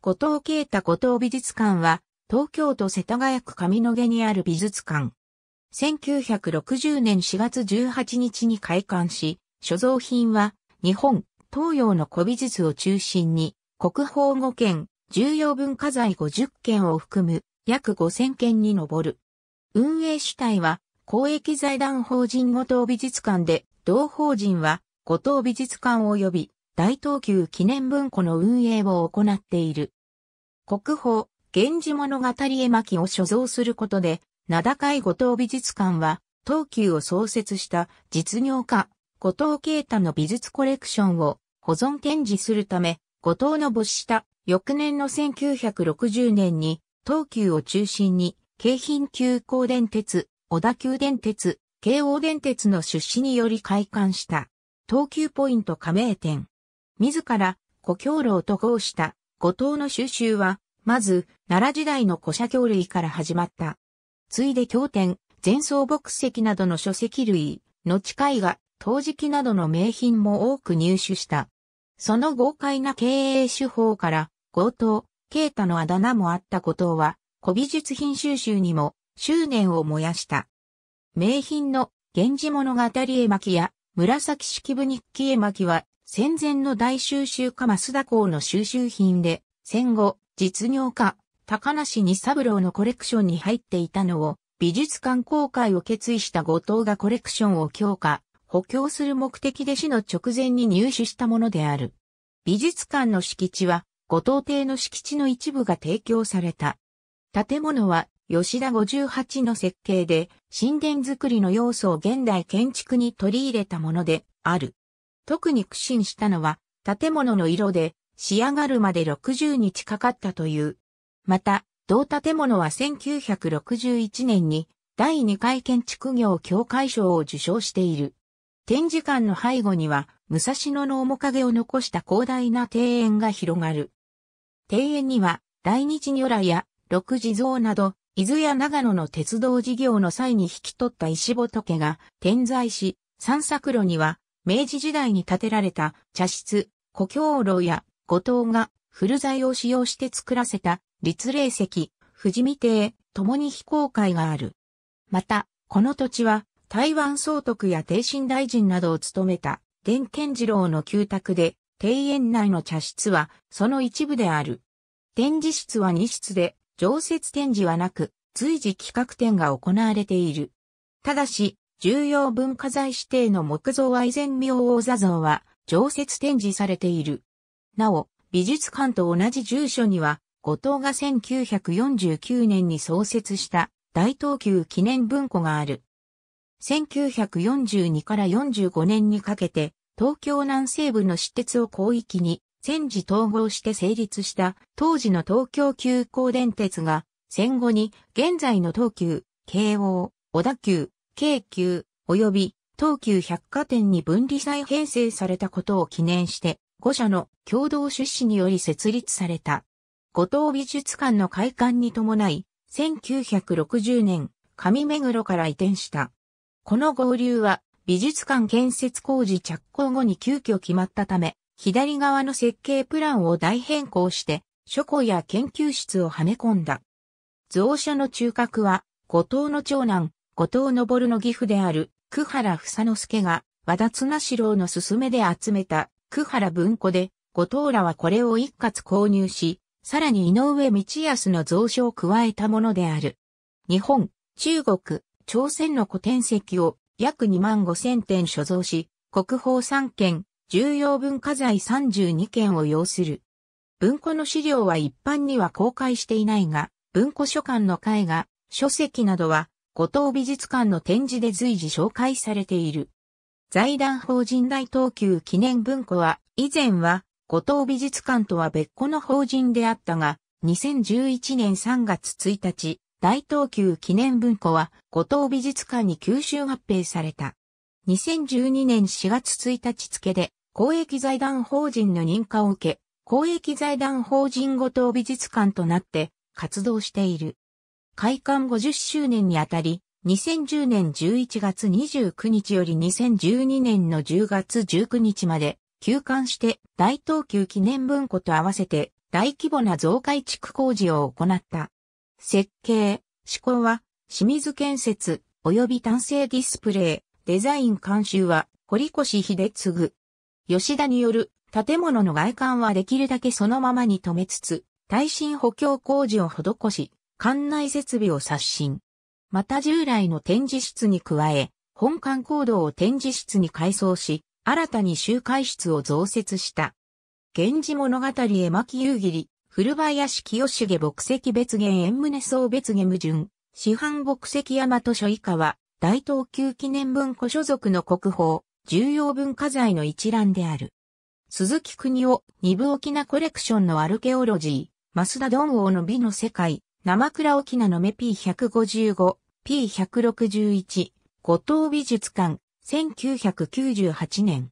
後藤啓太後藤美術館は、東京都世田谷区上野毛にある美術館。1960年4月18日に開館し、所蔵品は、日本、東洋の古美術を中心に、国宝5件、重要文化財50件を含む、約5000件に上る。運営主体は、公益財団法人後藤美術館で、同法人は、後藤美術館及び、大東急記念文庫の運営を行っている。国宝、源氏物語絵巻を所蔵することで、名高い後藤美術館は、東急を創設した実業家、後藤啓太の美術コレクションを保存展示するため、後藤の没した翌年の1960年に、東急を中心に、京浜急行電鉄、小田急電鉄、京王電鉄の出資により開館した、東急ポイント加盟店。自ら古橋楼と号した後藤の収集は、まず奈良時代の古社経類から始まった。次いで経典、禅僧墨跡などの書籍類、後絵画、陶磁器などの名品も多く入手した。その豪快な経営手法から、後藤、啓太のあだ名もあった後藤は、古美術品収集にも執念を燃やした。名品の源氏物語絵巻や紫式部日記絵巻は、戦前の大収集家増田幸の収集品で、戦後、実業家、高梨仁三郎のコレクションに入っていたのを、美術館公開を決意した後藤がコレクションを強化、補強する目的で死の直前に入手したものである。美術館の敷地は、後藤邸の敷地の一部が提供された。建物は、吉田58の設計で、神殿作りの要素を現代建築に取り入れたものである。特に苦心したのは、建物の色で、仕上がるまで60日かかったという。また、同建物は1961年に、第2回建築業協会賞を受賞している。展示館の背後には、武蔵野の面影を残した広大な庭園が広がる。庭園には、大日如来や、六地蔵など、伊豆や長野の鉄道事業の際に引き取った石仏が点在し、散策路には明治時代に建てられた茶室、古橋楼や後藤が古材を使用して作らせた立霊石、富士見亭、ともに非公開がある。また、この土地は台湾総督や逓信大臣などを務めた田健次郎の旧宅で、庭園内の茶室はその一部である。展示室は2室で、常設展示はなく、随時企画展が行われている。ただし、重要文化財指定の木造愛染明王座像は、常設展示されている。なお、美術館と同じ住所には、後藤が1949年に創設した、大東急記念文庫がある。1942から45年にかけて、東京南西部の私鉄を広域に、戦時統合して成立した当時の東京急行電鉄が戦後に現在の東急、京王、小田急、京急及び東急百貨店に分離再編成されたことを記念して5社の共同出資により設立された。後藤美術館の開館に伴い1960年上目黒から移転した。この合流は美術館建設工事着工後に急遽決まったため左側の設計プランを大変更して、書庫や研究室をはめ込んだ。蔵書の中核は、後藤の長男、後藤昇の義父である、久原房之助が、和田綱四郎の勧めで集めた、久原文庫で、後藤らはこれを一括購入し、さらに井上道康の蔵書を加えたものである。日本、中国、朝鮮の古典籍を約25000点所蔵し、国宝3件、重要文化財32件を要する。文庫の資料は一般には公開していないが、文庫書館の絵画、書籍などは、後藤美術館の展示で随時紹介されている。財団法人大東急記念文庫は、以前は、後藤美術館とは別個の法人であったが、2011年3月1日、大東急記念文庫は、後藤美術館に吸収合併された。2012年4月1日付で、公益財団法人の認可を受け、公益財団法人後藤美術館となって活動している。開館50周年にあたり、2010年11月29日より2012年の10月19日まで休館して大東急記念文庫と合わせて大規模な増改築工事を行った。設計、施工は清水建設及び単成ディスプレイ、デザイン監修は堀越秀次。吉田による建物の外観はできるだけそのままに留めつつ、耐震補強工事を施し、館内設備を刷新。また従来の展示室に加え、本館講堂を展示室に改装し、新たに集会室を増設した。源氏物語絵巻夕霧、古林清重墨跡別元縁宗宗別下無順、師範墨跡山図書以下は、大東急記念文庫所属の国宝、重要文化財の一覧である。鈴木邦夫、二部翁翁コレクションのアルケオロジー、増田鈍王の美の世界、生倉翁翁の目 P155、P161、五島美術館、1998年。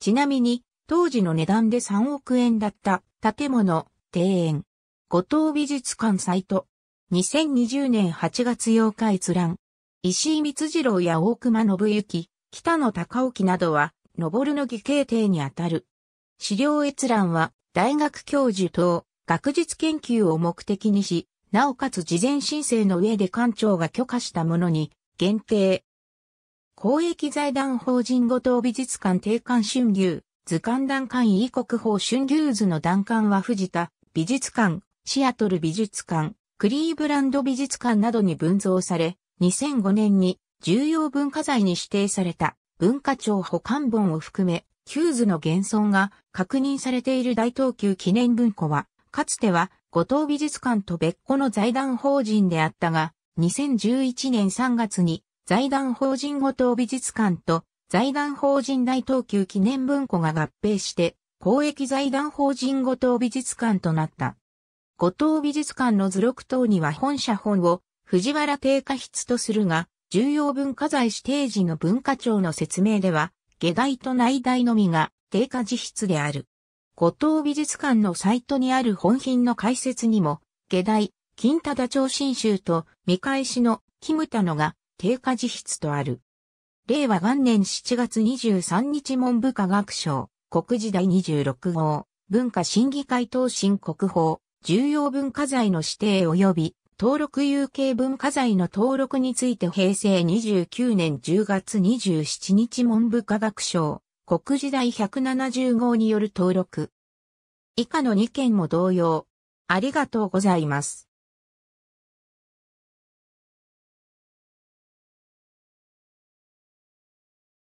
ちなみに、当時の値段で3億円だった建物、庭園。五島美術館サイト。2020年8月8日閲覧。石井光次郎や大隈信行、北野孝興などは、昇の義兄弟にあたる。資料閲覧は、大学教授等、学術研究を目的にし、なおかつ事前申請の上で館長が許可したものに、限定。公益財団法人五島美術館定館春牛。図鑑団館E国宝春牛図の団館は藤田美術館、シアトル美術館、クリーブランド美術館などに分蔵され、2005年に重要文化財に指定された文化庁保管本を含め、旧図の現存が確認されている大東急記念文庫は、かつては五島美術館と別個の財団法人であったが、2011年3月に財団法人五島美術館と、財団法人大東急記念文庫が合併して、公益財団法人五島美術館となった。五島美術館の図録等には本写本を藤原定家筆とするが、重要文化財指定時の文化庁の説明では、外題と内題のみが定家自筆である。五島美術館のサイトにある本品の解説にも、外題、金忠調真集と見返しのキムタノが定家自筆とある。令和元年7月23日文部科学省、国字第26号、文化審議会等新国宝、重要文化財の指定及び、登録有形文化財の登録について平成29年10月27日文部科学省、国字第170号による登録。以下の2件も同様。ありがとうございます。